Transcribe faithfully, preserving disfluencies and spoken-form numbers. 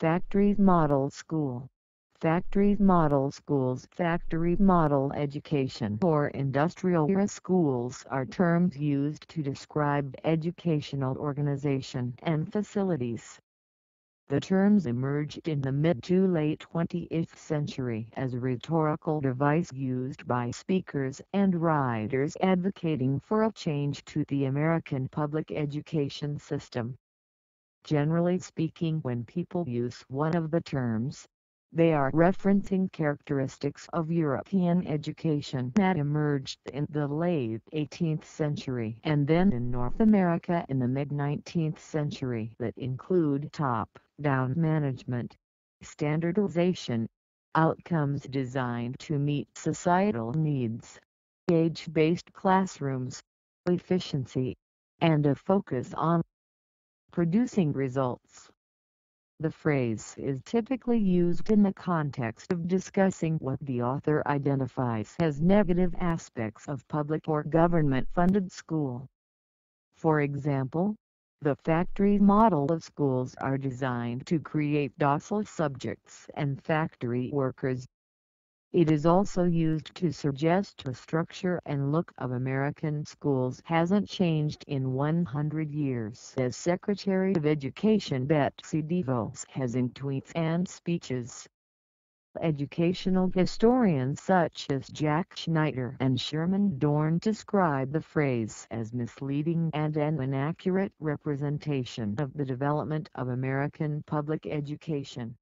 Factories Model School. Factories Model Schools. Factory Model Education or Industrial Era Schools are terms used to describe educational organization and facilities. The terms emerged in the mid to late twentieth century as a rhetorical device used by speakers and writers advocating for a change to the American public education system. Generally speaking, when people use one of the terms, they are referencing characteristics of European education that emerged in the late eighteenth century and then in North America in the mid-nineteenth century that include top-down management, standardization, outcomes designed to meet societal needs, age-based classrooms, efficiency, and a focus on producing results. The phrase is typically used in the context of discussing what the author identifies as negative aspects of public or government-funded school. For example, the factory model of schools are designed to create docile subjects and factory workers. It is also used to suggest the structure and look of American schools hasn't changed in one hundred years, as Secretary of Education Betsy DeVos has in tweets and speeches. Educational historians such as Jack Schneider and Sherman Dorn describe the phrase as misleading and an inaccurate representation of the development of American public education.